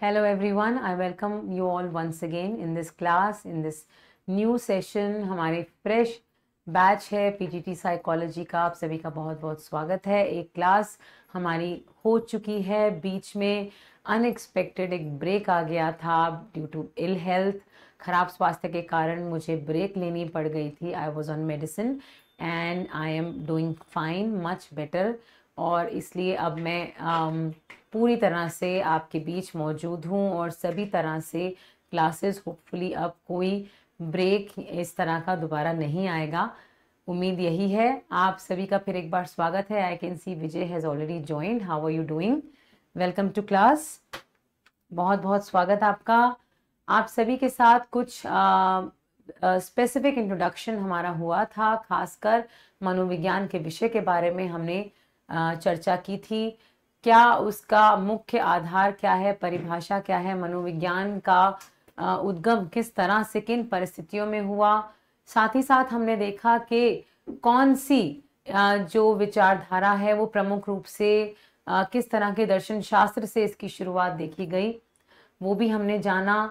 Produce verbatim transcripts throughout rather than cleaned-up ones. Hello everyone, I welcome you all once again in this class, in this new session. हमारे fresh batch है PGT psychology का, आप सभी का बहुत बहुत स्वागत है। एक क्लास हमारी हो चुकी है, बीच में अनएक्सपेक्टेड एक ब्रेक आ गया था ड्यू टू इल हेल्थ, खराब स्वास्थ्य के कारण मुझे ब्रेक लेनी पड़ गई थी। I was on medicine and I am doing fine, much better, और इसलिए अब मैं आम, पूरी तरह से आपके बीच मौजूद हूँ और सभी तरह से क्लासेस, होपफुली अब कोई ब्रेक इस तरह का दोबारा नहीं आएगा, उम्मीद यही है। आप सभी का फिर एक बार स्वागत है। I can see Vijay has already joined, how are you doing, welcome to class, बहुत बहुत स्वागत आपका। आप सभी के साथ कुछ स्पेसिफिक इंट्रोडक्शन हमारा हुआ था, खासकर मनोविज्ञान के विषय के बारे में हमने uh, चर्चा की थी। क्या उसका मुख्य आधार क्या है, परिभाषा क्या है, मनोविज्ञान का उद्गम किस तरह से किन परिस्थितियों में हुआ, साथ ही साथ हमने देखा कि कौन सी जो विचारधारा है वो प्रमुख रूप से किस तरह के दर्शन शास्त्र से इसकी शुरुआत देखी गई, वो भी हमने जाना।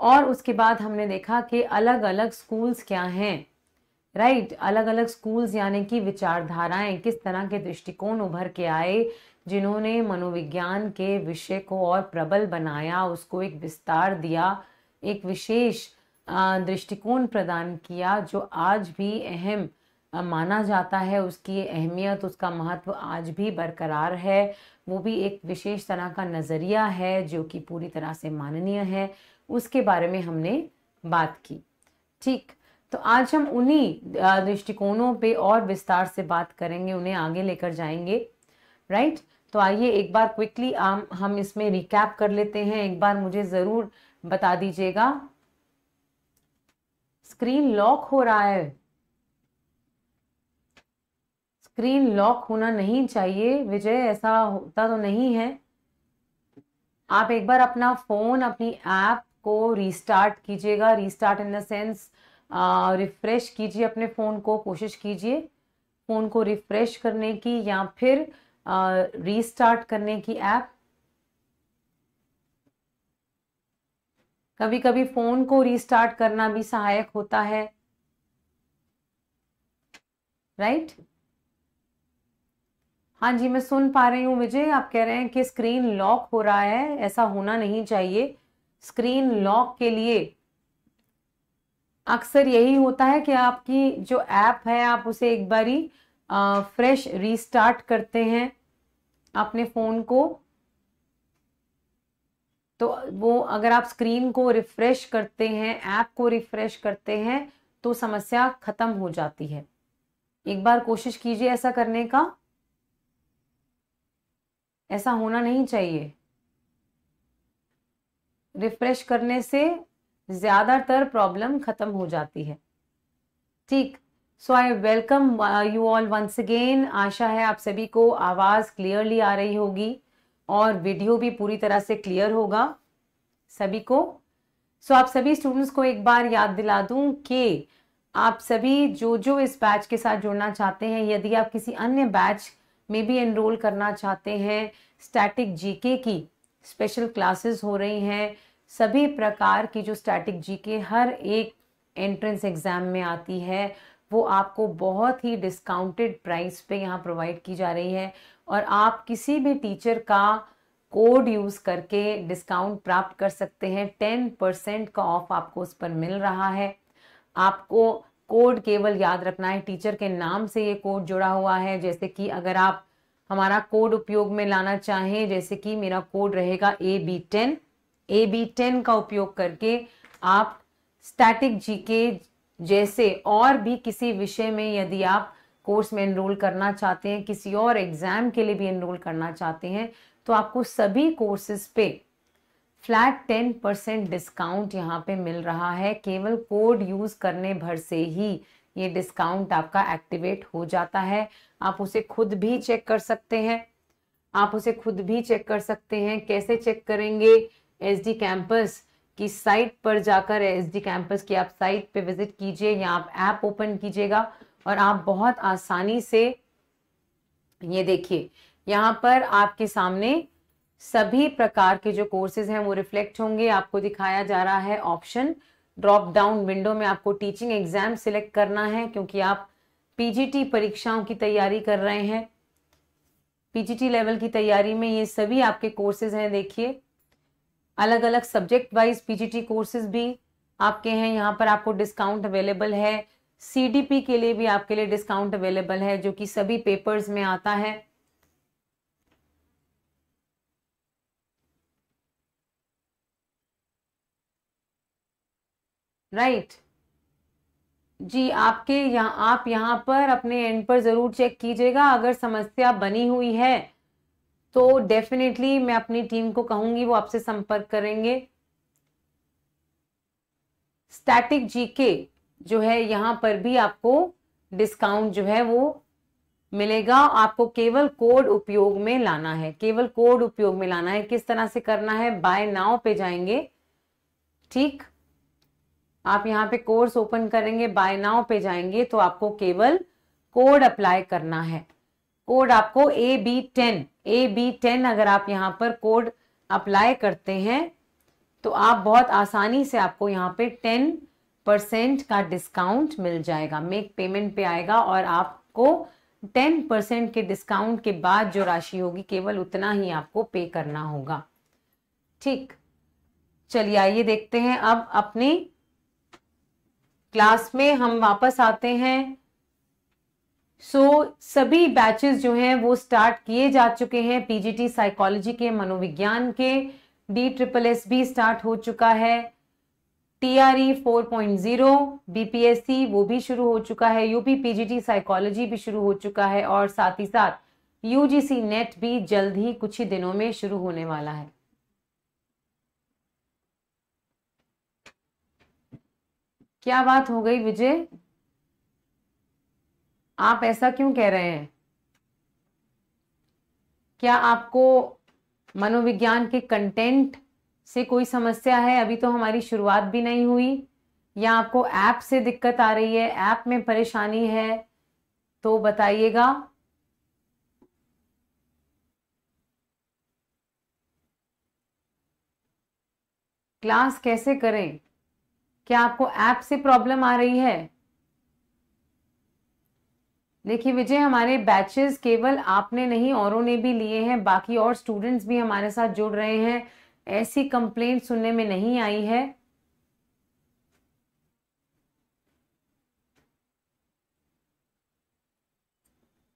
और उसके बाद हमने देखा कि अलग अलग स्कूल्स क्या हैं, राइट, अलग अलग स्कूल्स यानी कि विचारधाराएं, किस तरह के दृष्टिकोण उभर के आए जिन्होंने मनोविज्ञान के विषय को और प्रबल बनाया, उसको एक विस्तार दिया, एक विशेष दृष्टिकोण प्रदान किया जो आज भी अहम माना जाता है, उसकी अहमियत, उसका महत्व आज भी बरकरार है। वो भी एक विशेष तरह का नज़रिया है जो कि पूरी तरह से माननीय है, उसके बारे में हमने बात की। ठीक, तो आज हम उन्हीं दृष्टिकोणों पे और विस्तार से बात करेंगे, उन्हें आगे लेकर जाएंगे, राइट। तो आइए एक बार क्विकली हम इसमें रिकैप कर लेते हैं। एक बार मुझे ज़रूर बता दीजिएगा, स्क्रीन लॉक हो रहा है, स्क्रीन लॉक होना नहीं चाहिए विजय, ऐसा होता तो नहीं है। आप एक बार अपना फ़ोन, अपनी ऐप को रीस्टार्ट कीजिएगा, restart in the sense refresh कीजिए अपने फ़ोन को, कोशिश कीजिए फ़ोन को रिफ़्रेश करने की या फिर रीस्टार्ट uh, करने की ऐप। कभी कभी फोन को रीस्टार्ट करना भी सहायक होता है, राइट। हाँ जी, मैं सुन पा रही हूँ विजय, आप कह रहे हैं कि स्क्रीन लॉक हो रहा है, ऐसा होना नहीं चाहिए। स्क्रीन लॉक के लिए अक्सर यही होता है कि आपकी जो ऐप है आप उसे एक बारी फ्रेश uh, रीस्टार्ट करते हैं अपने फ़ोन को, तो वो अगर आप स्क्रीन को रिफ़्रेश करते हैं, ऐप को रिफ़्रेश करते हैं, तो समस्या ख़त्म हो जाती है। एक बार कोशिश कीजिए ऐसा करने का, ऐसा होना नहीं चाहिए। रिफ़्रेश करने से ज़्यादातर प्रॉब्लम ख़त्म हो जाती है। ठीक, so I welcome you all once again. आशा है आप सभी को आवाज़ क्लियरली आ रही होगी और वीडियो भी पूरी तरह से क्लियर होगा सभी को। सो so, आप सभी स्टूडेंट्स को एक बार याद दिला दूं कि आप सभी जो जो इस बैच के साथ जुड़ना चाहते हैं, यदि आप किसी अन्य बैच में भी एनरोल करना चाहते हैं, स्टैटिक जीके की स्पेशल क्लासेस हो रही हैं, सभी प्रकार की जो स्टैटिक जीके हर एक एंट्रेंस एग्ज़ाम में आती है वो आपको बहुत ही डिस्काउंटेड प्राइस पे यहाँ प्रोवाइड की जा रही है, और आप किसी भी टीचर का कोड यूज़ करके डिस्काउंट प्राप्त कर सकते हैं। टेन परसेंट का ऑफ आपको उस पर मिल रहा है। आपको कोड केवल याद रखना है, टीचर के नाम से ये कोड जुड़ा हुआ है, जैसे कि अगर आप हमारा कोड उपयोग में लाना चाहें, जैसे कि मेरा कोड रहेगा A B ten, A B ten का उपयोग करके आप स्टैटिक जी के जैसे और भी किसी विषय में यदि आप कोर्स में एनरोल करना चाहते हैं, किसी और एग्ज़ाम के लिए भी एनरोल करना चाहते हैं, तो आपको सभी कोर्सेज पे फ्लैट टेन परसेंट डिस्काउंट यहाँ पे मिल रहा है। केवल कोड यूज़ करने भर से ही ये डिस्काउंट आपका एक्टिवेट हो जाता है। आप उसे खुद भी चेक कर सकते हैं, आप उसे खुद भी चेक कर सकते हैं। कैसे चेक करेंगे? एस डी कैंपस की साइट पर जाकर, एस डी कैंपस की आप साइट पे विजिट कीजिए या आप ऐप ओपन कीजिएगा और आप बहुत आसानी से, ये देखिए यहाँ पर आपके सामने सभी प्रकार के जो कोर्सेज हैं वो रिफ्लेक्ट होंगे। आपको दिखाया जा रहा है ऑप्शन, ड्रॉप डाउन विंडो में आपको टीचिंग एग्जाम सिलेक्ट करना है क्योंकि आप पीजीटी परीक्षाओं की तैयारी कर रहे हैं। पीजीटी लेवल की तैयारी में ये सभी आपके कोर्सेज हैं। देखिए अलग अलग सब्जेक्ट वाइज पीजीटी कोर्सेज भी आपके हैं। यहाँ पर आपको डिस्काउंट अवेलेबल है, सीडीपी के लिए भी आपके लिए डिस्काउंट अवेलेबल है जो कि सभी पेपर्स में आता है। राइट जी, आपके यहाँ आप यहाँ पर अपने एंड पर जरूर चेक कीजिएगा। अगर समस्या बनी हुई है तो डेफिनेटली मैं अपनी टीम को कहूंगी, वो आपसे संपर्क करेंगे। स्टैटिक जीके जो है यहाँ पर भी आपको डिस्काउंट जो है वो मिलेगा। आपको केवल कोड उपयोग में लाना है, केवल कोड उपयोग में लाना है। किस तरह से करना है, बाय नाउ पे जाएंगे, ठीक, आप यहाँ पे कोर्स ओपन करेंगे, बाय नाउ पे जाएंगे तो आपको केवल कोड अप्लाई करना है। कोड आपको A B ten A B ten अगर आप यहाँ पर कोड अप्लाई करते हैं तो आप बहुत आसानी से आपको यहाँ पे टेन परसेंट का डिस्काउंट मिल जाएगा। मेक पेमेंट पे आएगा और आपको टेन परसेंट के डिस्काउंट के बाद जो राशि होगी केवल उतना ही आपको पे करना होगा, ठीक। चलिए आइए देखते हैं अब अपने क्लास में हम वापस आते हैं। सो so, सभी बैचेस जो हैं वो स्टार्ट किए जा चुके हैं। पीजीटी साइकोलॉजी के, मनोविज्ञान के, डी ट्रिपल एस भी स्टार्ट हो चुका है, TRE four point zero, BPSC वो भी शुरू हो चुका है, यूपी पीजीटी साइकोलॉजी भी शुरू हो चुका है और साथ ही साथ यूजीसी नेट भी जल्द ही कुछ ही दिनों में शुरू होने वाला है। क्या बात हो गई विजय, आप ऐसा क्यों कह रहे हैं? क्या आपको मनोविज्ञान के कंटेंट से कोई समस्या है? अभी तो हमारी शुरुआत भी नहीं हुई। या आपको ऐप से दिक्कत आ रही है, ऐप में परेशानी है तो बताइएगा। क्लास कैसे करें, क्या आपको ऐप से प्रॉब्लम आ रही है? देखिए विजय, हमारे बैचेस केवल आपने नहीं औरों ने भी लिए हैं, बाकी और स्टूडेंट्स भी हमारे साथ जुड़ रहे हैं। ऐसी कंप्लेंट सुनने में नहीं आई है।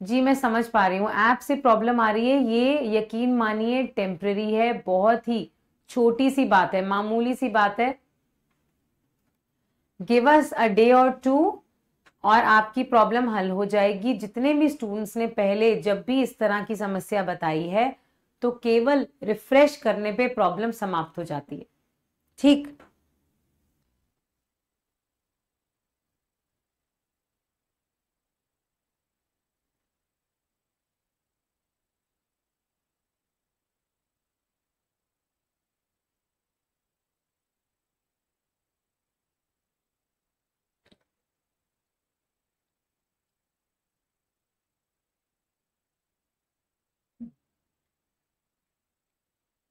जी मैं समझ पा रही हूँ, ऐप से प्रॉब्लम आ रही है। ये यकीन मानिए टेम्परेरी है, बहुत ही छोटी सी बात है, मामूली सी बात है। गिव अस अ डे और टू और आपकी प्रॉब्लम हल हो जाएगी। जितने भी स्टूडेंट्स ने पहले जब भी इस तरह की समस्या बताई है तो केवल रिफ्रेश करने पे प्रॉब्लम समाप्त हो जाती है, ठीक।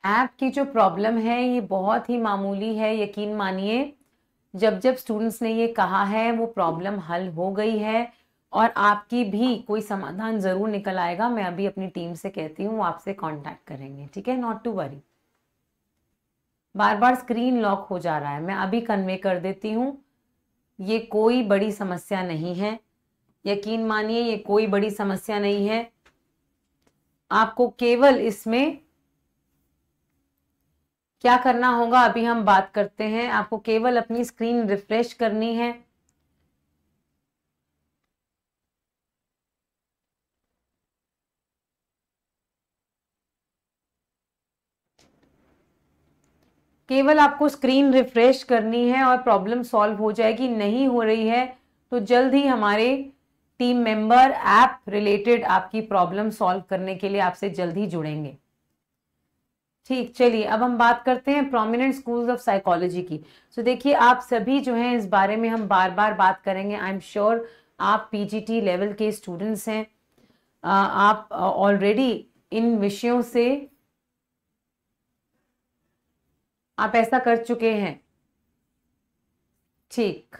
ऐप की जो प्रॉब्लम है ये बहुत ही मामूली है, यकीन मानिए। जब जब स्टूडेंट्स ने ये कहा है वो प्रॉब्लम हल हो गई है और आपकी भी कोई समाधान ज़रूर निकल आएगा। मैं अभी अपनी टीम से कहती हूँ, आपसे कांटेक्ट करेंगे, ठीक है, नॉट टू वरी। बार बार स्क्रीन लॉक हो जा रहा है, मैं अभी कन्वे कर देती हूँ। ये कोई बड़ी समस्या नहीं है, यकीन मानिए ये कोई बड़ी समस्या नहीं है। आपको केवल इसमें क्या करना होगा अभी हम बात करते हैं। आपको केवल अपनी स्क्रीन रिफ्रेश करनी है। केवल आपको स्क्रीन रिफ्रेश करनी है और प्रॉब्लम सॉल्व हो जाएगी। नहीं हो रही है तो जल्द ही हमारे टीम मेंबर ऐप रिलेटेड आपकी प्रॉब्लम सॉल्व करने के लिए आपसे जल्द ही जुड़ेंगे, ठीक। चलिए अब हम बात करते हैं प्रोमिनेंट स्कूल्स ऑफ साइकोलॉजी की। सो so, देखिए आप सभी जो हैं इस बारे में हम बार बार बात करेंगे। आई एम श्योर आप पीजीटी लेवल के स्टूडेंट्स हैं, आप ऑलरेडी इन विषयों से आप ऐसा कर चुके हैं, ठीक,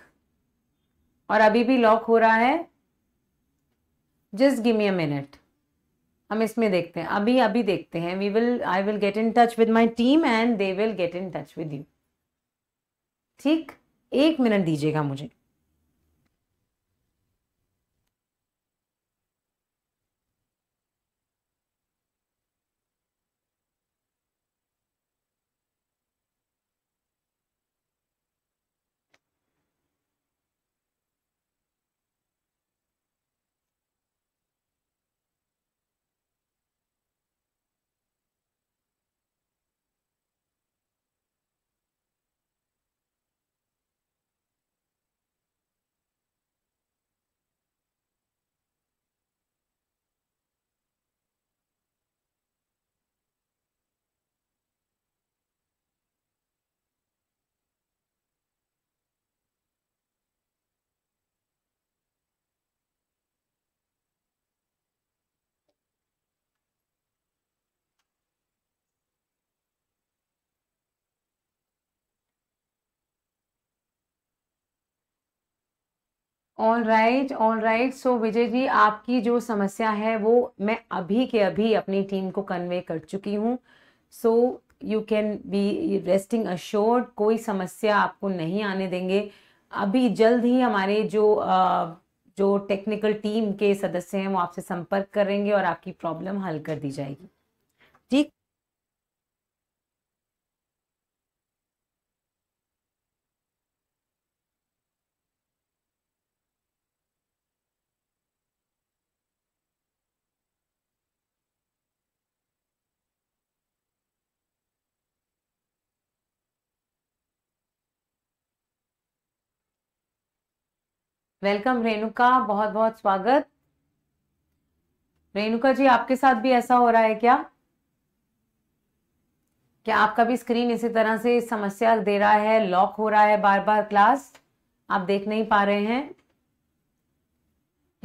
और अभी भी लॉक हो रहा है। Just give me a minute, हम इसमें देखते हैं, अभी अभी देखते हैं। We will I will get in touch with my team and they will get in touch with you. ठीक, एक मिनट दीजिएगा मुझे। All right all right so Vijay ji, आपकी जो समस्या है वो मैं अभी के अभी अपनी टीम को कन्वे कर चुकी हूँ। So you can be resting assured, कोई समस्या आपको नहीं आने देंगे। अभी जल्द ही हमारे जो आ, जो टेक्निकल टीम के सदस्य हैं वो आपसे संपर्क करेंगे और आपकी प्रॉब्लम हल कर दी जाएगी। ठीक, वेलकम रेणुका, बहुत बहुत स्वागत। रेणुका जी, आपके साथ भी ऐसा हो रहा है क्या? क्या आपका भी स्क्रीन इसी तरह से समस्या दे रहा है, लॉक हो रहा है बार बार, क्लास आप देख नहीं पा रहे हैं?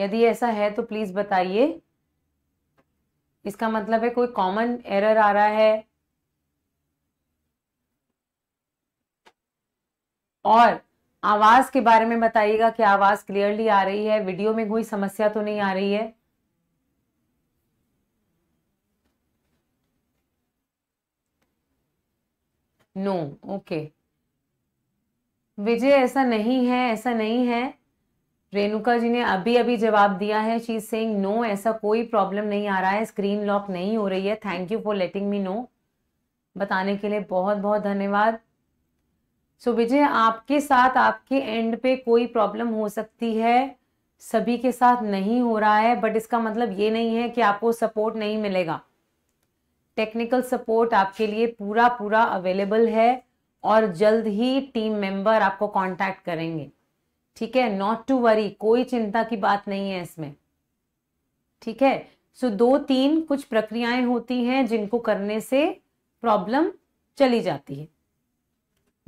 यदि ऐसा है तो प्लीज बताइए। इसका मतलब है कोई कॉमन एरर आ रहा है। और आवाज के बारे में बताइएगा कि आवाज क्लियरली आ रही है, वीडियो में कोई समस्या तो नहीं आ रही है? नो, ओके विजय, ऐसा नहीं है, ऐसा नहीं है। रेणुका जी ने अभी अभी जवाब दिया है, शी इज सेइंग नो, ऐसा कोई प्रॉब्लम नहीं आ रहा है, स्क्रीन लॉक नहीं हो रही है। Thank you for letting me know, बताने के लिए बहुत बहुत धन्यवाद। सो विजय, आपके साथ आपके एंड पे कोई प्रॉब्लम हो सकती है, सभी के साथ नहीं हो रहा है, बट इसका मतलब ये नहीं है कि आपको सपोर्ट नहीं मिलेगा। टेक्निकल सपोर्ट आपके लिए पूरा पूरा अवेलेबल है और जल्द ही टीम मेंबर आपको कांटेक्ट करेंगे। ठीक है, नॉट टू वरी, कोई चिंता की बात नहीं है इसमें। ठीक है, सो दो तीन कुछ प्रक्रियाएं होती हैं जिनको करने से प्रॉब्लम चली जाती है।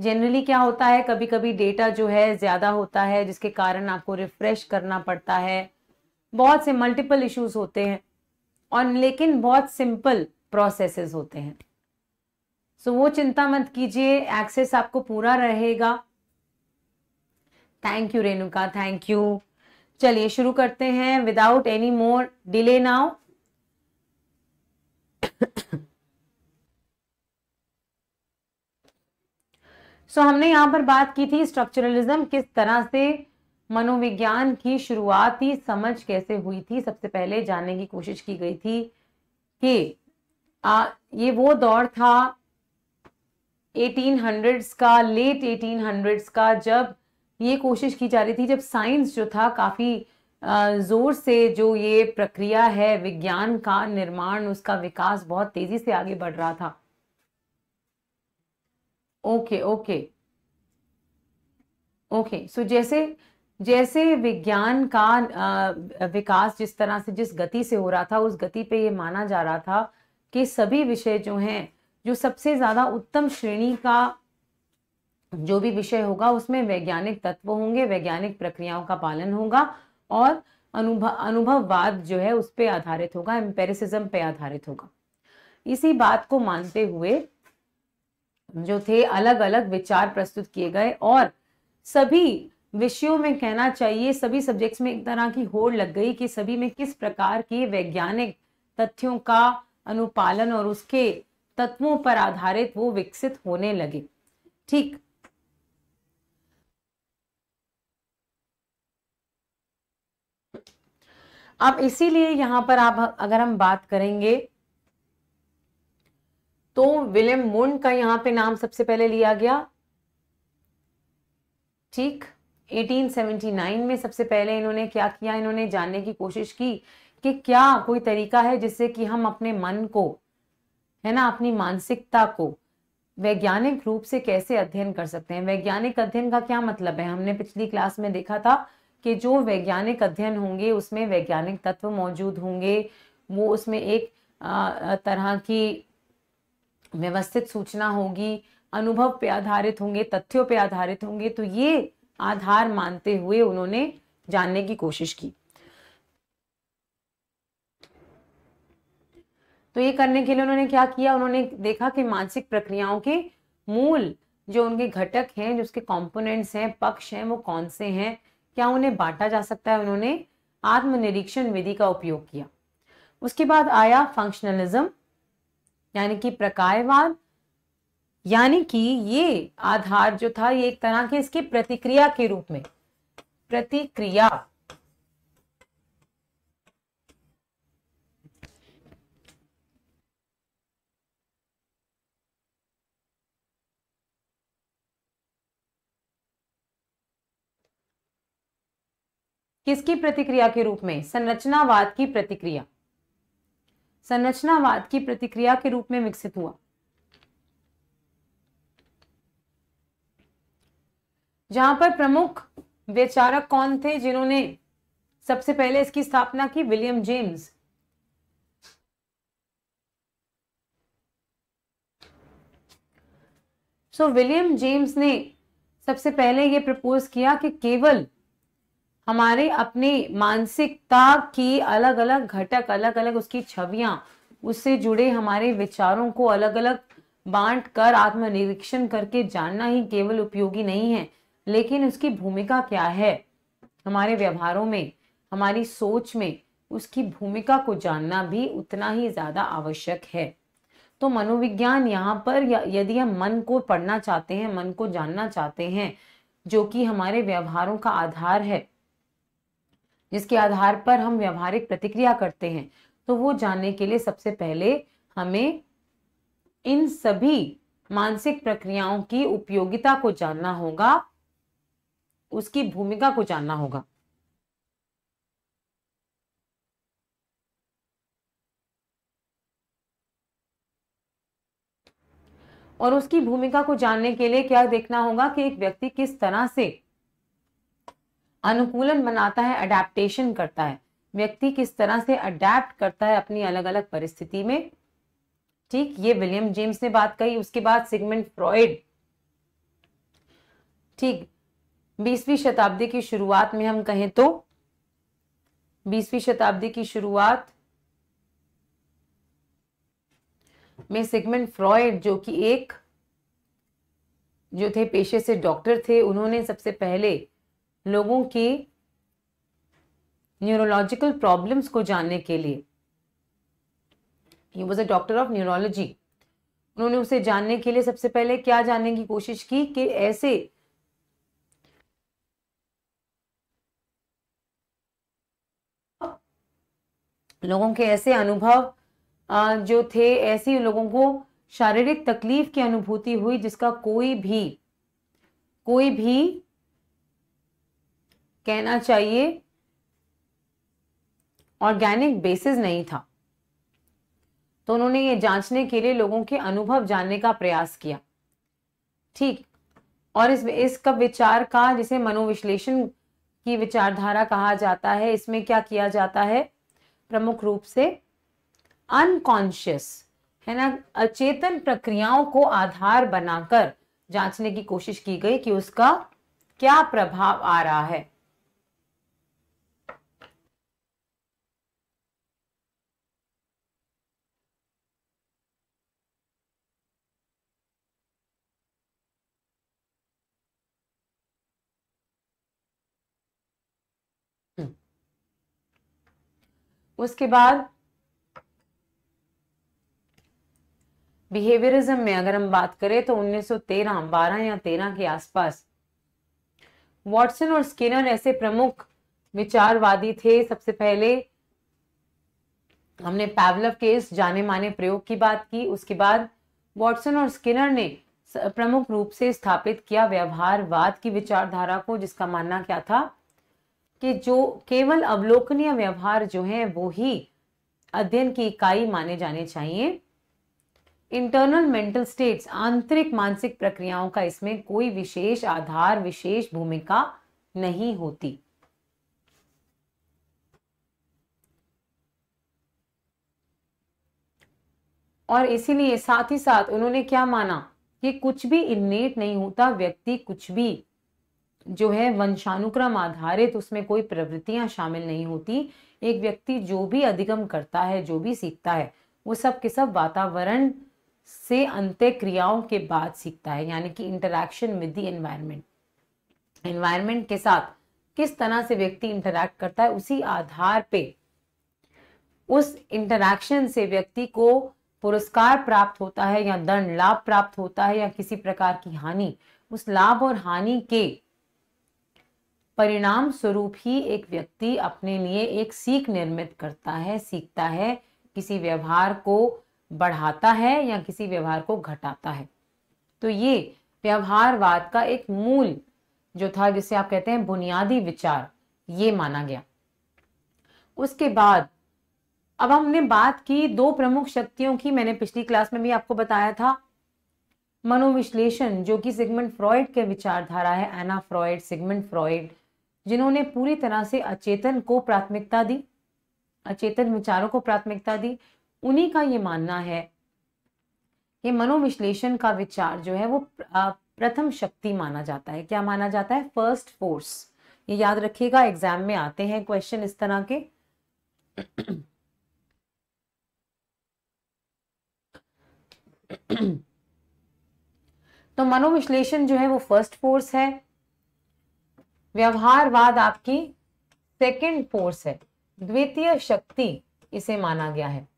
जनरली क्या होता है, कभी कभी डेटा जो है ज़्यादा होता है जिसके कारण आपको रिफ्रेश करना पड़ता है, बहुत से मल्टीपल इश्यूज होते हैं, और लेकिन बहुत सिंपल प्रोसेसेस होते हैं। सो वो चिंता मत कीजिए, एक्सेस आपको पूरा रहेगा। Thank you Renuka, thank you. चलिए शुरू करते हैं without any more delay now. So so, हमने यहाँ पर बात की थी स्ट्रक्चरलिज्म, किस तरह से मनोविज्ञान की शुरुआती समझ कैसे हुई थी। सबसे पहले जानने की कोशिश की गई थी कि आ, ये वो दौर था एटीन हंड्रेड्स का, लेट एटीन हंड्रेड्स का, जब ये कोशिश की जा रही थी, जब साइंस जो था काफ़ी ज़ोर से, जो ये प्रक्रिया है विज्ञान का निर्माण, उसका विकास बहुत तेज़ी से आगे बढ़ रहा था। ओके ओके ओके सो जैसे जैसे विज्ञान का आ, विकास जिस तरह से, जिस गति से हो रहा था, उस गति पे ये माना जा रहा था कि सभी विषय जो हैं, जो सबसे ज़्यादा उत्तम श्रेणी का जो भी विषय होगा उसमें वैज्ञानिक तत्व होंगे, वैज्ञानिक प्रक्रियाओं का पालन होगा और अनुभव अनुभववाद जो है उस पे आधारित होगा, एम्पेरिसिज्म पे आधारित होगा। इसी बात को मानते हुए जो थे अलग अलग विचार प्रस्तुत किए गए और सभी विषयों में कहना चाहिए सभी सब्जेक्ट्स में एक तरह की होड़ लग गई कि सभी में किस प्रकार के वैज्ञानिक तथ्यों का अनुपालन और उसके तत्वों पर आधारित वो विकसित होने लगे। ठीक, अब इसीलिए यहां पर आप अगर हम बात करेंगे तो विलियम मुंड का यहां पे नाम सबसे पहले लिया गया। ठीक, अठारह सौ उन्यासी में सबसे पहले इन्होंने क्या किया, इन्होंने जानने की कोशिश की कि क्या कोई तरीका है जिससे कि हम अपने मन को, है ना, अपनी मानसिकता को वैज्ञानिक रूप से कैसे अध्ययन कर सकते हैं। वैज्ञानिक अध्ययन का क्या मतलब है, हमने पिछली क्लास में देखा था कि जो वैज्ञानिक अध्ययन होंगे उसमें वैज्ञानिक तत्व मौजूद होंगे, वो उसमें एक तरह की व्यवस्थित सूचना होगी, अनुभव पे आधारित होंगे, तथ्यों पे आधारित होंगे। तो ये आधार मानते हुए उन्होंने जानने की कोशिश की। तो ये करने के लिए उन्होंने क्या किया, उन्होंने देखा कि मानसिक प्रक्रियाओं के मूल जो उनके घटक हैं, जो उसके कंपोनेंट्स हैं, पक्ष हैं, वो कौन से हैं, क्या उन्हें बांटा जा सकता है। उन्होंने आत्मनिरीक्षण विधि का उपयोग किया। उसके बाद आया फंक्शनलिज्म यानी कि प्रकायवाद, यानी कि ये आधार जो था ये एक तरह के इसकी प्रतिक्रिया के रूप में, प्रतिक्रिया किसकी प्रतिक्रिया के रूप में, संरचनावाद की प्रतिक्रिया, संरचनावाद की प्रतिक्रिया के रूप में विकसित हुआ, जहां पर प्रमुख विचारक कौन थे जिन्होंने सबसे पहले इसकी स्थापना की, William James. So William James ने सबसे पहले ये प्रपोज किया कि केवल हमारे अपने मानसिकता की अलग अलग घटक, अलग अलग उसकी छवियां, उससे जुड़े हमारे विचारों को अलग अलग बांट कर आत्मनिरीक्षण करके जानना ही केवल उपयोगी नहीं है, लेकिन उसकी भूमिका क्या है हमारे व्यवहारों में, हमारी सोच में, उसकी भूमिका को जानना भी उतना ही ज्यादा आवश्यक है। तो मनोविज्ञान यहाँ पर, यदि हम मन को पढ़ना चाहते हैं, मन को जानना चाहते हैं, जो कि हमारे व्यवहारों का आधार है, जिसके आधार पर हम व्यवहारिक प्रतिक्रिया करते हैं, तो वो जानने के लिए सबसे पहले हमें इन सभी मानसिक प्रक्रियाओं की उपयोगिता को जानना होगा, उसकी भूमिका को जानना होगा। और उसकी भूमिका को जानने के लिए क्या देखना होगा कि एक व्यक्ति किस तरह से अनुकूलन बनाता है, अडैप्टेशन करता है, व्यक्ति किस तरह से अडैप्ट करता है अपनी अलग अलग परिस्थिति में। ठीक, ये विलियम जेम्स ने बात कही। उसके बाद सिगमंड फ्रॉयड, ठीक, बीसवीं शताब्दी की शुरुआत में हम कहें तो बीसवीं शताब्दी की शुरुआत में सिगमंड फ्रॉयड, जो कि एक जो थे पेशे से डॉक्टर थे, उन्होंने सबसे पहले लोगों के न्यूरोलॉजिकल प्रॉब्लम्स को जानने के लिए, he was a doctor of neurology, उन्होंने उसे जानने के लिए सबसे पहले क्या जानने की कोशिश की कि ऐसे लोगों के ऐसे अनुभव जो थे, ऐसे लोगों को शारीरिक तकलीफ की अनुभूति हुई जिसका कोई भी कोई भी कहना चाहिए ऑर्गेनिक बेसिस नहीं था। तो उन्होंने ये जांचने के लिए लोगों के अनुभव जानने का प्रयास किया। ठीक, और इस इसका विचार का, जिसे मनोविश्लेषण की विचारधारा कहा जाता है, इसमें क्या किया जाता है, प्रमुख रूप से अनकॉन्शियस, है ना, अचेतन प्रक्रियाओं को आधार बनाकर जांचने की कोशिश की गई कि उसका क्या प्रभाव आ रहा है। उसके बाद बिहेवियरिज्म में अगर हम बात करें तो उन्नीस सौ तेरह, बारह या तेरह के आसपास वॉटसन और स्किनर ऐसे प्रमुख विचारवादी थे। सबसे पहले हमने पावलोव के इस जाने माने प्रयोग की बात की, उसके बाद वॉटसन और स्किनर ने प्रमुख रूप से स्थापित किया व्यवहारवाद की विचारधारा को, जिसका मानना क्या था कि जो केवल अवलोकनीय व्यवहार जो है वो ही अध्ययन की इकाई माने जाने चाहिए। इंटरनल मेंटल स्टेट्स, आंतरिक मानसिक प्रक्रियाओं का इसमें कोई विशेष आधार, विशेष भूमिका नहीं होती। और इसीलिए साथ ही साथ उन्होंने क्या माना कि कुछ भी इन्नेट नहीं होता, व्यक्ति कुछ भी जो है वंशानुक्रम आधारित, उसमें कोई प्रवृत्तियां शामिल नहीं होती। एक व्यक्ति जो भी अधिगम करता है, जो भी सीखता है, वो सब के सब वातावरण से अंत्य क्रियाओं के बाद सीखता है, यानी कि interaction with the environment. Environment के साथ किस तरह से व्यक्ति इंटरैक्ट करता है, उसी आधार पे उस इंटरैक्शन से व्यक्ति को पुरस्कार प्राप्त होता है या दंड, लाभ प्राप्त होता है या किसी प्रकार की हानि। उस लाभ और हानि के परिणाम स्वरूप ही एक व्यक्ति अपने लिए एक सीख निर्मित करता है, सीखता है, किसी व्यवहार को बढ़ाता है या किसी व्यवहार को घटाता है। तो ये व्यवहारवाद का एक मूल जो था, जिसे आप कहते हैं बुनियादी विचार, ये माना गया। उसके बाद अब हमने बात की दो प्रमुख शक्तियों की। मैंने पिछली क्लास में भी आपको बताया था, मनोविश्लेषण जो कि सिगमंड फ्रॉयड के विचारधारा है, एना फ्रॉयड, सिगमंड फ्रॉयड, जिन्होंने पूरी तरह से अचेतन को प्राथमिकता दी, अचेतन विचारों को प्राथमिकता दी। उन्हीं का ये मानना है कि मनोविश्लेषण का विचार जो है वो प्रथम शक्ति माना जाता है। क्या माना जाता है? First force. ये याद रखिएगा, एग्जाम में आते हैं क्वेश्चन इस तरह के। तो मनोविश्लेषण जो है वो फर्स्ट फोर्स है, व्यवहारवाद आपकी सेकंड फोर्स है, द्वितीय शक्ति इसे माना गया है।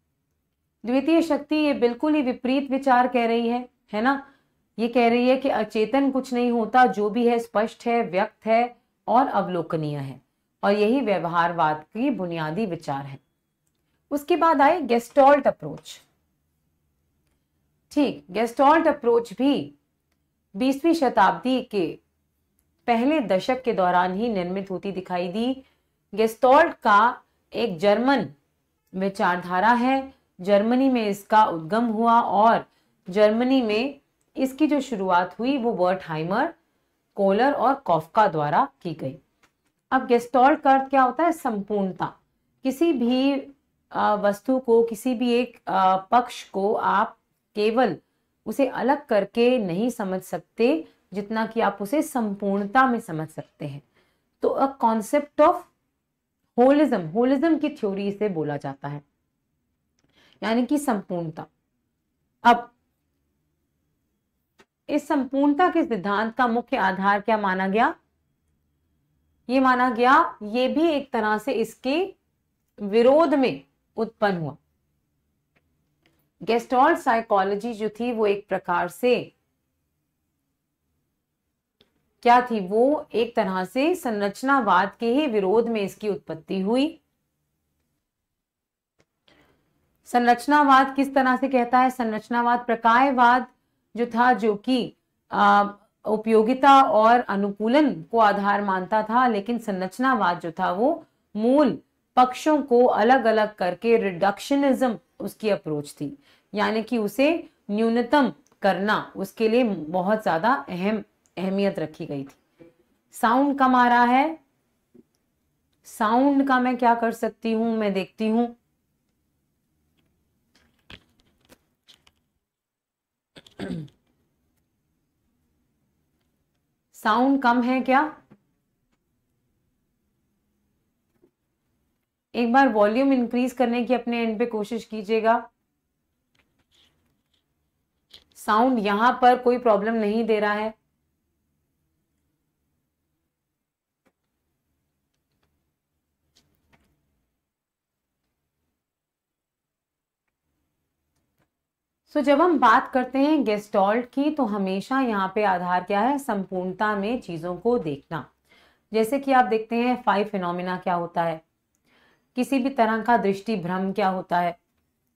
द्वितीय शक्ति ये बिल्कुल ही विपरीत विचार कह रही है, है ना। ये कह रही है कि अचेतन कुछ नहीं होता, जो भी है स्पष्ट है, व्यक्त है और अवलोकनीय है, और यही व्यवहारवाद की बुनियादी विचार है। उसके बाद आई गेस्टॉल्ट अप्रोच। ठीक, गेस्टॉल्ट अप्रोच भी बीसवीं शताब्दी के पहले दशक के दौरान ही निर्मित होती दिखाई दी। गेस्टॉल्ट का एक जर्मन विचारधारा है, जर्मनी में इसका उद्गम हुआ और जर्मनी में इसकी जो शुरुआत हुई वो बर्टहाइमर, कोलर और कॉफका द्वारा की गई। अब गेस्टॉल्ट का अर्थ क्या होता है? संपूर्णता। किसी भी वस्तु को, किसी भी एक पक्ष को आप केवल उसे अलग करके नहीं समझ सकते, जितना कि आप उसे संपूर्णता में समझ सकते हैं। तो a concept of holism, holism की थ्योरी से बोला जाता है, यानी कि संपूर्णता। अब इस संपूर्णता के सिद्धांत का मुख्य आधार क्या माना गया? ये माना गया, ये भी एक तरह से इसके विरोध में उत्पन्न हुआ। गेस्टॉल्ट साइकोलॉजी जो थी वो एक प्रकार से क्या थी? वो एक तरह से संरचनावाद के ही विरोध में इसकी उत्पत्ति हुई। संरचनावाद किस तरह से कहता है? संरचनावाद प्रकायवाद जो था, जो कि उपयोगिता और अनुकूलन को आधार मानता था, लेकिन संरचनावाद जो था वो मूल पक्षों को अलग अलग करके, रिडक्शनिज्म उसकी अप्रोच थी, यानी कि उसे न्यूनतम करना, उसके लिए बहुत ज्यादा अहम अहमियत रखी गई थी। साउंड कम आ रहा है, साउंड का मैं क्या कर सकती हूं, मैं देखती हूं। साउंड कम है क्या? एक बार वॉल्यूम इंक्रीज करने की अपने एंड पे कोशिश कीजिएगा। साउंड यहां पर कोई प्रॉब्लम नहीं दे रहा है। सो so, जब हम बात करते हैं गेस्टॉल्ट की तो हमेशा यहाँ पे आधार क्या है, संपूर्णता में चीज़ों को देखना। जैसे कि आप देखते हैं फाइव फिनोमिना क्या होता है, किसी भी तरह का दृष्टि भ्रम क्या होता है,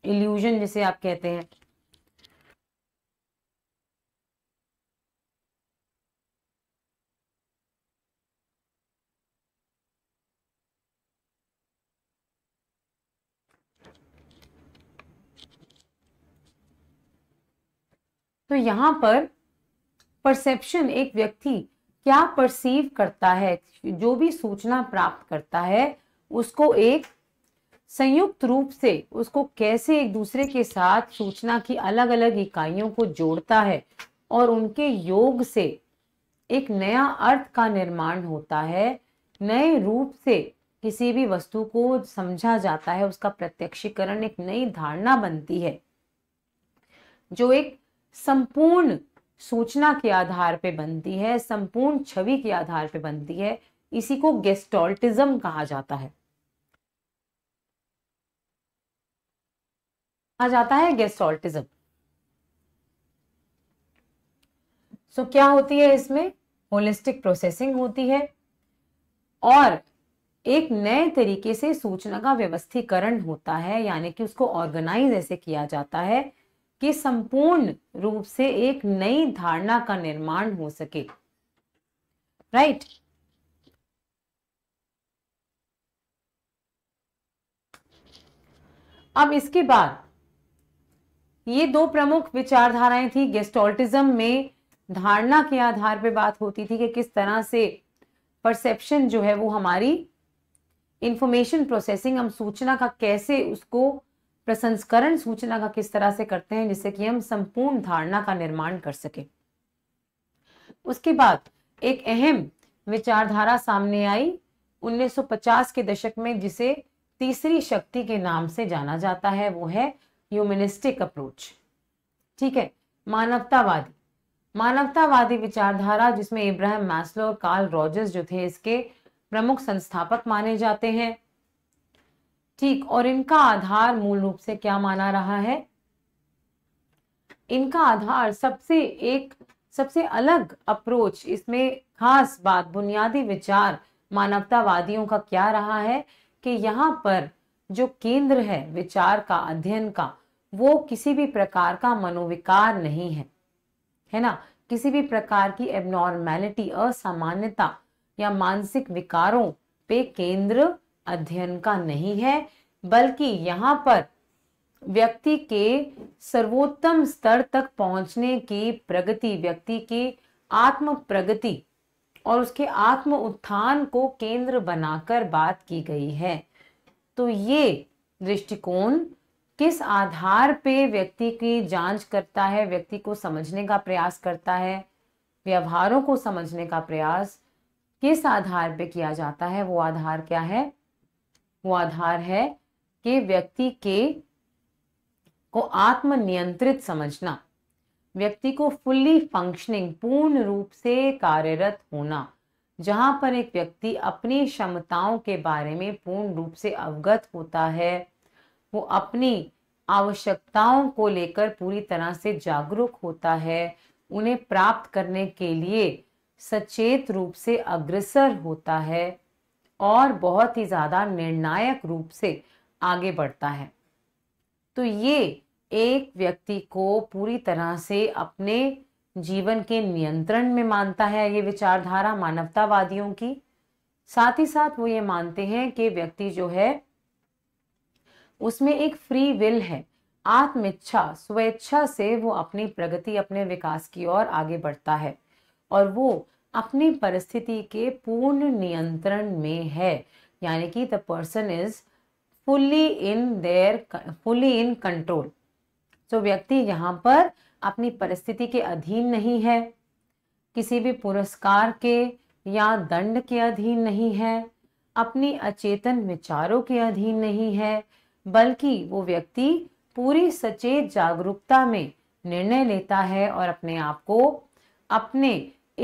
इल्यूजन जिसे आप कहते हैं, तो यहाँ पर परसेप्शन एक व्यक्ति क्या परसीव करता है, जो भी सूचना प्राप्त करता है उसको एक संयुक्त रूप से उसको कैसे एक दूसरे के साथ सूचना की अलग अलग इकाइयों को जोड़ता है और उनके योग से एक नया अर्थ का निर्माण होता है। नए रूप से किसी भी वस्तु को समझा जाता है, उसका प्रत्यक्षीकरण, एक नई धारणा बनती है जो एक संपूर्ण सूचना के आधार पे बनती है, संपूर्ण छवि के आधार पे बनती है। इसी को गेस्टॉल्टिज्म कहा जाता है कहा जाता है गेस्टॉल्टिज्म। सो so, क्या होती है इसमें, होलिस्टिक प्रोसेसिंग होती है और एक नए तरीके से सूचना का व्यवस्थीकरण होता है, यानी कि उसको ऑर्गेनाइज ऐसे किया जाता है कि संपूर्ण रूप से एक नई धारणा का निर्माण हो सके। Right right? अब इसके बाद ये दो प्रमुख विचारधाराएं थी। गेस्टॉल्टिज्म में धारणा के आधार पे बात होती थी कि किस तरह से परसेप्शन जो है वो हमारी इंफॉर्मेशन प्रोसेसिंग, हम सूचना का कैसे उसको प्रसंस्करण, सूचना का किस तरह से करते हैं जिससे कि हम संपूर्ण धारणा का निर्माण कर सके। उसके बाद एक अहम विचारधारा सामने आई उन्नीस सौ पचास के दशक में, जिसे तीसरी शक्ति के नाम से जाना जाता है, वो है ह्यूमनिस्टिक अप्रोच। ठीक है, मानवतावादी मानवतावादी विचारधारा, जिसमें इब्राहिम मास्लो और कार्ल रॉजर्स जो थे इसके प्रमुख संस्थापक माने जाते हैं। ठीक, और इनका आधार मूल रूप से क्या माना रहा है, इनका आधार सबसे एक सबसे अलग अप्रोच, इसमें खास बात, बुनियादी विचार मानवतावादियों का क्या रहा है कि यहाँ पर जो केंद्र है विचार का, अध्ययन का, वो किसी भी प्रकार का मनोविकार नहीं है, है ना, किसी भी प्रकार की एबनॉर्मैलिटी, असामान्यता या मानसिक विकारों पे केंद्र अध्ययन का नहीं है, बल्कि यहाँ पर व्यक्ति के सर्वोत्तम स्तर तक पहुंचने की प्रगति, व्यक्ति की आत्म प्रगति और उसके आत्म उत्थान को केंद्र बनाकर बात की गई है। तो ये दृष्टिकोण किस आधार पे व्यक्ति की जांच करता है, व्यक्ति को समझने का प्रयास करता है, व्यवहारों को समझने का प्रयास किस आधार पे किया जाता है, वो आधार क्या है, वो आधार है कि व्यक्ति के को आत्मनियंत्रित समझना, व्यक्ति को फुल्ली फंक्शनिंग, पूर्ण रूप से कार्यरत होना, जहां पर एक व्यक्ति अपनी क्षमताओं के बारे में पूर्ण रूप से अवगत होता है, वो अपनी आवश्यकताओं को लेकर पूरी तरह से जागरूक होता है, उन्हें प्राप्त करने के लिए सचेत रूप से अग्रसर होता है और बहुत ही ज़्यादा निर्णायक रूप से आगे बढ़ता है। तो ये एक व्यक्ति को पूरी तरह से अपने जीवन के नियंत्रण में मानता है, ये विचारधारा मानवतावादियों की। साथ ही साथ वो ये मानते हैं कि व्यक्ति जो है उसमें एक फ्री विल है, आत्मिच्छा, स्वेच्छा से वो अपनी प्रगति, अपने विकास की ओर आगे बढ़ता है और वो अपनी परिस्थिति के पूर्ण नियंत्रण में है, यानी कि the person is fully in their fully in control. तो व्यक्ति यहाँ पर अपनी परिस्थिति के अधीन नहीं है, किसी भी पुरस्कार के या दंड के अधीन नहीं है, अपनी अचेतन विचारों के अधीन नहीं है, बल्कि वो व्यक्ति पूरी सचेत जागरूकता में निर्णय लेता है और अपने आप को अपने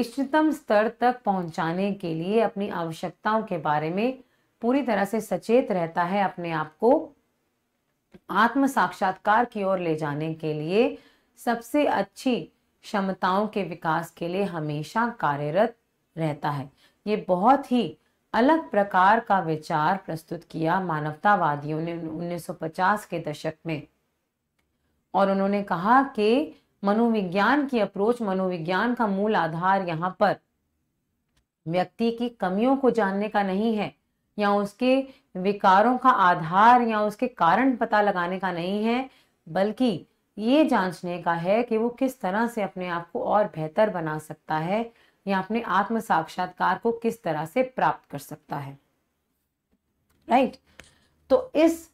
इष्टतम स्तर तक पहुंचाने के लिए अपनी आवश्यकताओं के बारे में पूरी तरह से सचेत रहता है, अपने आप को आत्म साक्षात्कार की ओर ले जाने के लिए सबसे अच्छी क्षमताओं के विकास के लिए हमेशा कार्यरत रहता है। ये बहुत ही अलग प्रकार का विचार प्रस्तुत किया मानवतावादियों ने उन्नीस सौ पचास के दशक में, और उन्होंने कहा कि मनोविज्ञान की अप्रोच, मनोविज्ञान का मूल आधार यहाँ पर व्यक्ति की कमियों को जानने का नहीं है, या उसके विकारों का आधार या उसके कारण पता लगाने का नहीं है, बल्कि ये जांचने का है कि वो किस तरह से अपने आप को और बेहतर बना सकता है या अपने आत्म साक्षात्कार को किस तरह से प्राप्त कर सकता है। राइट, तो इस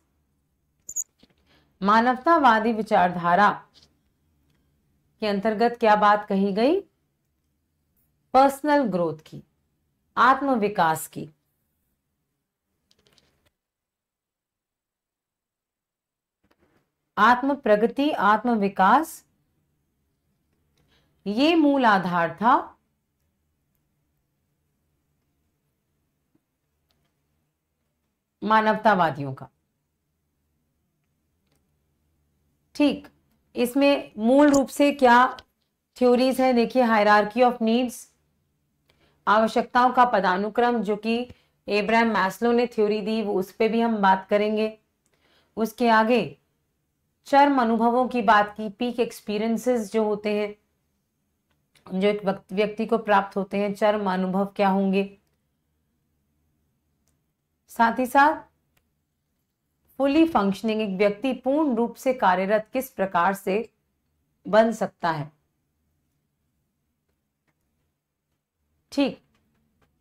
मानवतावादी विचारधारा के अंतर्गत क्या बात कही गई? पर्सनल ग्रोथ की, आत्म विकास की। आत्म प्रगति, आत्म विकास, ये मूल आधार था मानवतावादियों का। ठीक, इसमें मूल रूप से क्या थ्योरीज है? देखिए, हायरार्की ऑफ नीड्स, आवश्यकताओं का पदानुक्रम, जो कि एब्राहम मास्लो ने थ्योरी दी, उस पे भी हम बात करेंगे। उसके आगे चरम अनुभवों की बात की, पीक एक्सपीरियंसेस जो होते हैं, जो एक व्यक्ति को प्राप्त होते हैं, चरम अनुभव क्या होंगे। साथ ही साथ फुली फंक्शनिंग, एक व्यक्ति पूर्ण रूप से कार्यरत किस प्रकार से बन सकता है। ठीक,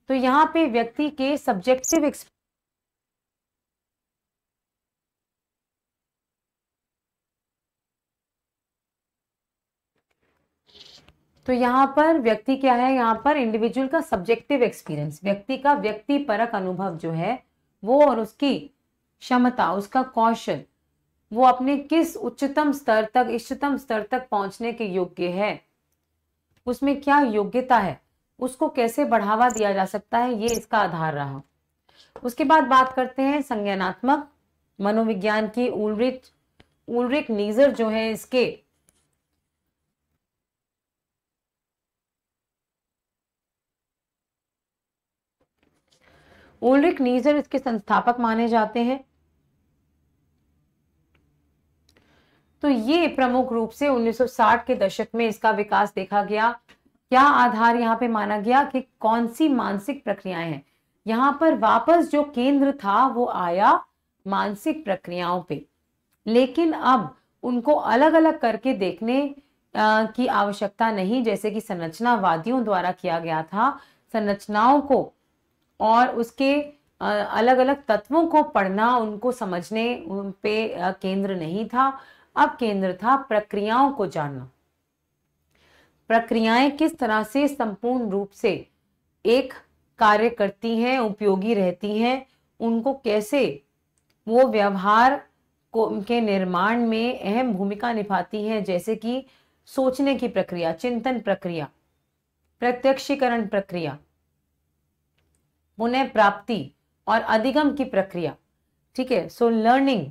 तो यहाँ पे व्यक्ति के सब्जेक्टिव एक्सपीरियंस तो यहाँ पर व्यक्ति क्या है, यहाँ पर इंडिविजुअल का सब्जेक्टिव एक्सपीरियंस, व्यक्ति का व्यक्तिपरक अनुभव जो है वो, और उसकी क्षमता, उसका कौशल, वो अपने किस उच्चतम स्तर तक, इष्टतम स्तर तक पहुंचने के योग्य है, उसमें क्या योग्यता है, उसको कैसे बढ़ावा दिया जा सकता है, ये इसका आधार रहा। उसके बाद बात करते हैं संज्ञानात्मक मनोविज्ञान की। उल्रिक उल्रिक नीजर जो है, इसके उल्रिक नीजर इसके संस्थापक माने जाते हैं। तो ये प्रमुख रूप से उन्नीस सौ साठ के दशक में इसका विकास देखा गया। क्या आधार यहाँ पे माना गया कि कौन सी मानसिक प्रक्रियाएं हैं? यहाँ पर वापस जो केंद्र था वो आया मानसिक प्रक्रियाओं पे, लेकिन अब उनको अलग अलग करके देखने आ, की आवश्यकता नहीं, जैसे कि संरचनावादियों द्वारा किया गया था। संरचनाओं को और उसके आ, अलग अलग तत्वों को पढ़ना, उनको समझने उन पे आ, केंद्र नहीं था। अब केंद्र था प्रक्रियाओं को जानना, प्रक्रियाएं किस तरह से संपूर्ण रूप से एक कार्य करती हैं, उपयोगी रहती हैं, उनको कैसे वो व्यवहार को के निर्माण में अहम भूमिका निभाती हैं, जैसे कि सोचने की प्रक्रिया, चिंतन प्रक्रिया, प्रत्यक्षीकरण प्रक्रिया, पुनः प्राप्ति और अधिगम की प्रक्रिया। ठीक है, so learning,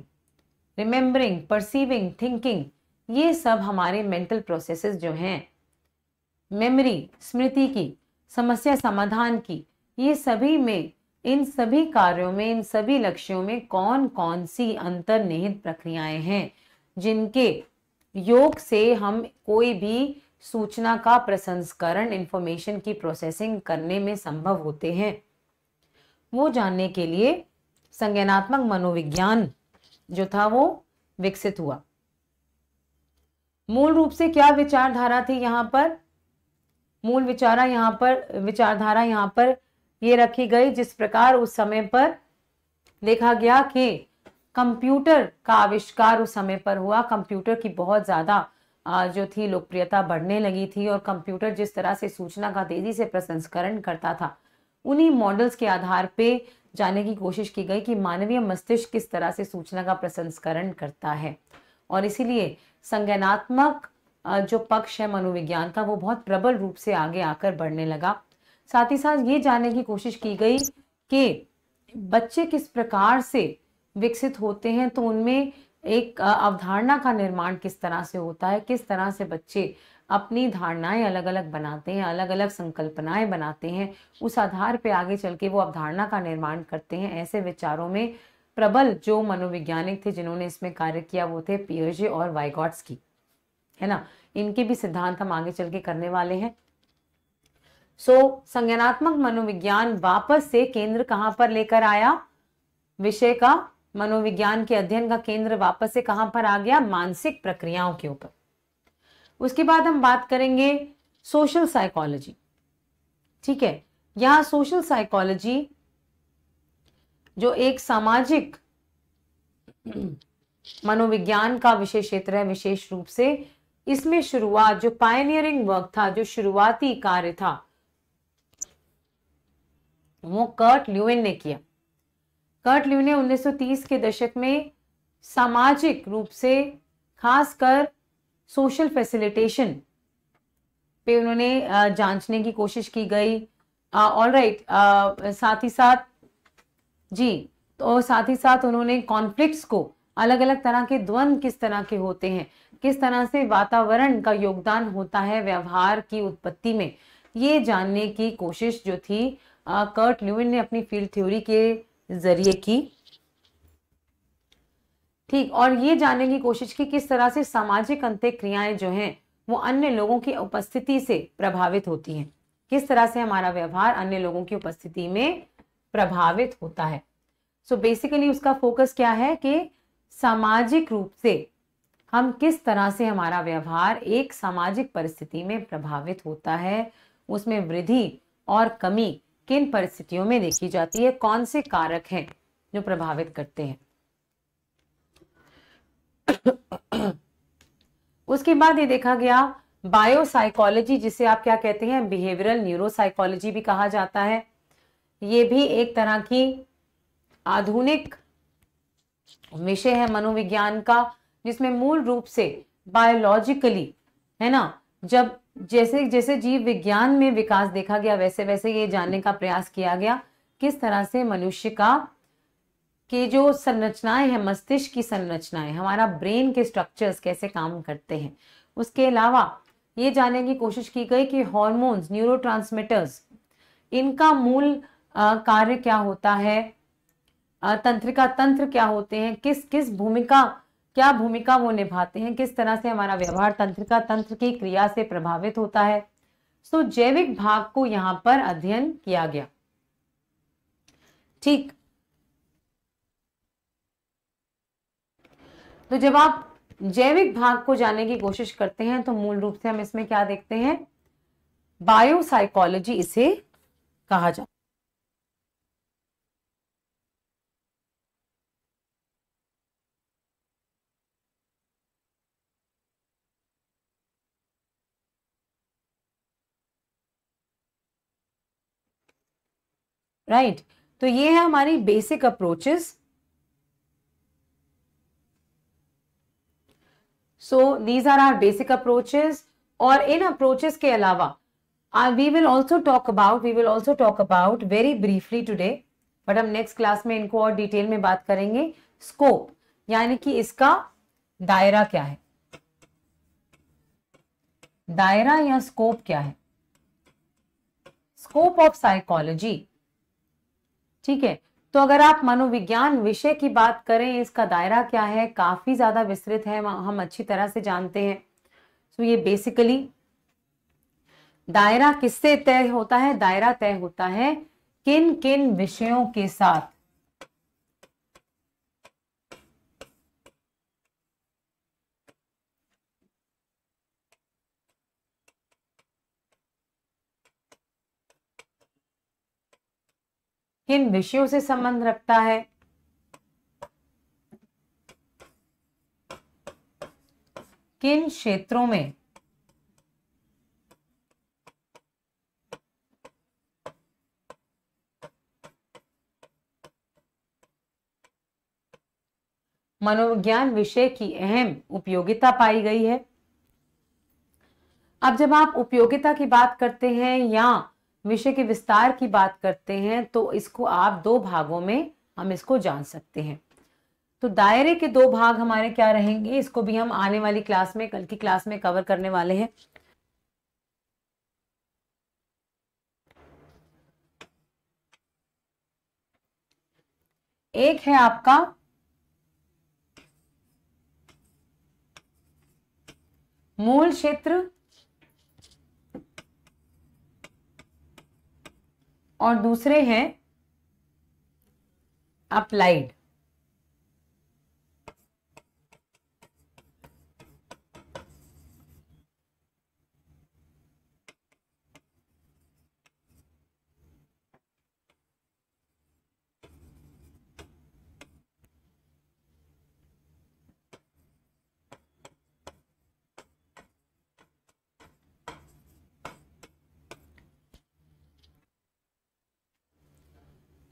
remembering, perceiving, thinking, ये सब हमारे मेंटल प्रोसेसेस जो हैं, मेमोरी, स्मृति की, समस्या समाधान की, ये सभी में, इन सभी कार्यों में, इन सभी लक्ष्यों में कौन कौन सी अंतर्निहित प्रक्रियाएं हैं, जिनके योग से हम कोई भी सूचना का प्रसंस्करण, इंफॉर्मेशन की प्रोसेसिंग करने में संभव होते हैं, वो जानने के लिए संज्ञानात्मक मनोविज्ञान जो था वो विकसित हुआ। मूल रूप से क्या विचारधारा थी यहाँ पर? मूल विचारा यहाँ पर विचारधारा यहाँ पर ये रखी गई, जिस प्रकार उस समय पर देखा गया कि कंप्यूटर का आविष्कार उस समय पर हुआ, कंप्यूटर की बहुत ज़्यादा जो थी लोकप्रियता बढ़ने लगी थी, और कंप्यूटर जिस तरह से सूचना का तेजी से प्रसंस्करण करता था, उन्हीं मॉडल्स के आधार पे जाने की कोशिश की गई कि मानवीय मस्तिष्क किस तरह से सूचना का प्रसंस्करण करता है। और इसीलिए संज्ञानात्मक जो पक्ष है मनोविज्ञान का, वो बहुत प्रबल रूप से आगे आकर बढ़ने लगा। साथ ही साथ ये जानने की कोशिश की गई कि बच्चे किस प्रकार से विकसित होते हैं, तो उनमें एक अवधारणा का निर्माण किस तरह से होता है, किस तरह से बच्चे अपनी धारणाएं अलग अलग बनाते हैं, अलग अलग संकल्पनाएं बनाते हैं, उस आधार पे आगे चल के वो अवधारणा का निर्माण करते हैं। ऐसे विचारों में प्रबल जो मनोवैज्ञानिक थे जिन्होंने इसमें कार्य किया वो थे पियाजे और वाइगॉट्स्की, है ना। इनके भी सिद्धांत हम आगे चल के करने वाले हैं। सो so, संज्ञानात्मक मनोविज्ञान वापस से केंद्र कहाँ पर लेकर आया, विषय का मनोविज्ञान के अध्ययन का केंद्र वापस से कहाँ पर आ गया, मानसिक प्रक्रियाओं के ऊपर। उसके बाद हम बात करेंगे सोशल साइकोलॉजी, ठीक है। यहाँ सोशल साइकोलॉजी जो एक सामाजिक मनोविज्ञान का विषय क्षेत्र है, विशेष रूप से इसमें शुरुआत जो पायनियरिंग वर्क था, जो शुरुआती कार्य था, वो कर्ट ल्यूइन ने किया। कर्ट ल्यूइन ने उन्नीस सौ तीस के दशक में सामाजिक रूप से खासकर सोशल फैसिलिटेशन पे उन्होंने जांचने की कोशिश की गई। ऑल राइट, साथ ही साथ जी तो साथ ही साथ उन्होंने कॉन्फ्लिक्ट्स को, अलग अलग तरह के द्वंद्व किस तरह के होते हैं, किस तरह से वातावरण का योगदान होता है व्यवहार की उत्पत्ति में, ये जानने की कोशिश जो थी कर्ट ल्यूइन ने अपनी फील्ड थ्योरी के जरिए की, ठीक। और ये जानने की कोशिश की किस तरह से सामाजिक अंतःक्रियाएं जो हैं वो अन्य लोगों की उपस्थिति से प्रभावित होती हैं, किस तरह से हमारा व्यवहार अन्य लोगों की उपस्थिति में प्रभावित होता है। सो so बेसिकली उसका फोकस क्या है कि सामाजिक रूप से हम किस तरह से हमारा व्यवहार एक सामाजिक परिस्थिति में प्रभावित होता है, उसमें वृद्धि और कमी किन परिस्थितियों में देखी जाती है, कौन से कारक हैं जो प्रभावित करते हैं। उसके बाद ये देखा गया बायोसाइकोलॉजी, जिसे आप क्या कहते हैं, बिहेवियरल न्यूरोसाइकोलॉजी भी कहा जाता है। ये भी एक तरह की आधुनिक विषय है मनोविज्ञान का, जिसमें मूल रूप से बायोलॉजिकली, है ना, जब जैसे जैसे जीव विज्ञान में विकास देखा गया वैसे वैसे ये जानने का प्रयास किया गया किस तरह से मनुष्य का कि जो संरचनाएं हैं, मस्तिष्क की संरचनाएं, हमारा ब्रेन के स्ट्रक्चर्स कैसे काम करते हैं। उसके अलावा ये जानने की कोशिश की गई कि हॉर्मोन्स, न्यूरोट्रांसमीटर्स, इनका मूल कार्य क्या होता है, तंत्रिका तंत्र क्या होते हैं, किस किस भूमिका, क्या भूमिका वो निभाते हैं, किस तरह से हमारा व्यवहार तंत्रिका तंत्र की क्रिया से प्रभावित होता है। सो जैविक भाग को यहाँ पर अध्ययन किया गया, ठीक। तो जब आप जैविक भाग को जानने की कोशिश करते हैं तो मूल रूप से हम इसमें क्या देखते हैं, बायोसाइकोलॉजी इसे कहा जाता है। Right right. तो ये है हमारी basic approaches. So these are our basic approaches, और इन approaches के अलावा we will also talk about we will also talk about very briefly today, but हम next class में इनको और detail में बात करेंगे। Scope यानी कि इसका दायरा क्या है, दायरा या scope क्या है, scope of psychology, ठीक है। तो अगर आप मनोविज्ञान विषय की बात करें, इसका दायरा क्या है, काफी ज्यादा विस्तृत है, हम अच्छी तरह से जानते हैं। तो ये बेसिकली दायरा किससे तय होता है, दायरा तय होता है किन किन विषयों के साथ, किन विषयों से संबंध रखता है। किन क्षेत्रों में मनोविज्ञान विषय की अहम उपयोगिता पाई गई है। अब जब आप उपयोगिता की बात करते हैं या विषय के विस्तार की बात करते हैं तो इसको आप दो भागों में हम इसको जान सकते हैं। तो दायरे के दो भाग हमारे क्या रहेंगे, इसको भी हम आने वाली क्लास में, कल की क्लास में कवर करने वाले हैं। एक है आपका मूल क्षेत्र और दूसरे हैं अप्लाइड।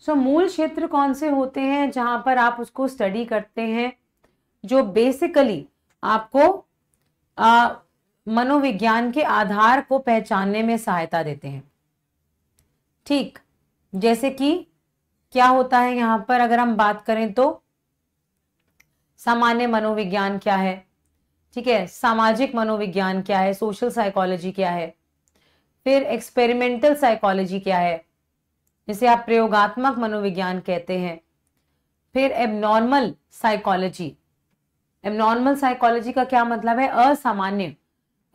सो so, मूल क्षेत्र कौन से होते हैं जहां पर आप उसको स्टडी करते हैं, जो बेसिकली आपको आ, मनोविज्ञान के आधार को पहचानने में सहायता देते हैं। ठीक, जैसे कि क्या होता है यहाँ पर, अगर हम बात करें तो सामान्य मनोविज्ञान क्या है, ठीक है, सामाजिक मनोविज्ञान क्या है, सोशल साइकोलॉजी क्या है, फिर एक्सपेरिमेंटल साइकोलॉजी क्या है जिसे आप प्रयोगात्मक मनोविज्ञान कहते हैं, फिर एबनॉर्मल साइकोलॉजी। एबनॉर्मल साइकोलॉजी का क्या मतलब है, असामान्य,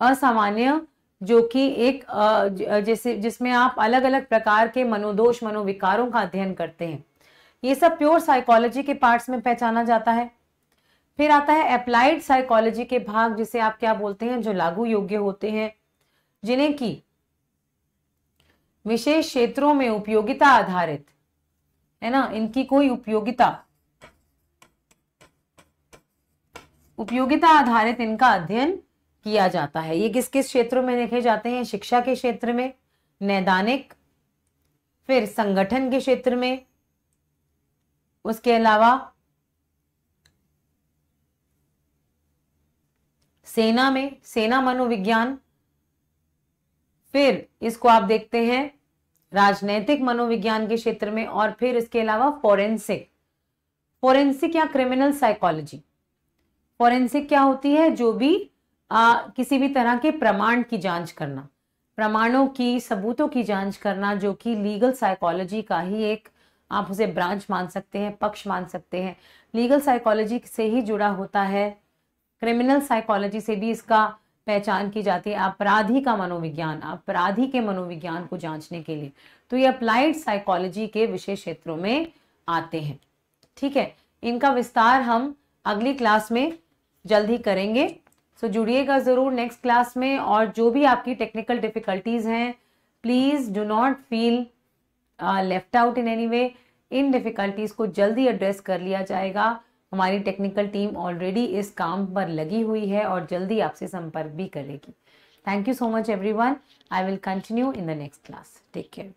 असामान्य जो कि एक जैसे जिसमें आप अलग अलग प्रकार के मनोदोष, मनोविकारों का अध्ययन करते हैं। ये सब प्योर साइकोलॉजी के पार्ट्स में पहचाना जाता है। फिर आता है अप्लाइड साइकोलॉजी के भाग, जिसे आप क्या बोलते हैं, जो लागू योग्य होते हैं, जिन्हें की विशेष क्षेत्रों में उपयोगिता आधारित है ना, इनकी कोई उपयोगिता उपयोगिता आधारित इनका अध्ययन किया जाता है। ये किस किस क्षेत्रों में देखे जाते हैं, शिक्षा के क्षेत्र में, नैदानिक, फिर संगठन के क्षेत्र में, उसके अलावा सेना में, सेना मनोविज्ञान, फिर इसको आप देखते हैं राजनैतिक मनोविज्ञान के क्षेत्र में, और फिर इसके अलावा फोरेंसिक, फोरेंसिक या क्रिमिनल साइकोलॉजी। फोरेंसिक क्या होती है, जो भी आ, किसी भी तरह के प्रमाण की जांच करना, प्रमाणों की, सबूतों की जांच करना, जो कि लीगल साइकोलॉजी का ही एक, आप उसे ब्रांच मान सकते हैं, पक्ष मान सकते हैं, लीगल साइकोलॉजी से ही जुड़ा होता है। क्रिमिनल साइकोलॉजी से भी इसका पहचान की जाती है, अपराधी का मनोविज्ञान, अपराधी के मनोविज्ञान को जांचने के लिए। तो ये अप्लाइड साइकोलॉजी के विशेष क्षेत्रों में आते हैं। ठीक है, इनका विस्तार हम अगली क्लास में जल्द ही करेंगे। सो जुड़िएगा जरूर नेक्स्ट क्लास में, और जो भी आपकी टेक्निकल डिफिकल्टीज हैं, please do not feel left out in any way. इन डिफिकल्टीज को जल्दी एड्रेस कर लिया जाएगा। हमारी टेक्निकल टीम ऑलरेडी इस काम पर लगी हुई है और जल्दी आपसे संपर्क भी करेगी। Thank you so much everyone. I will continue in the next class. Take care.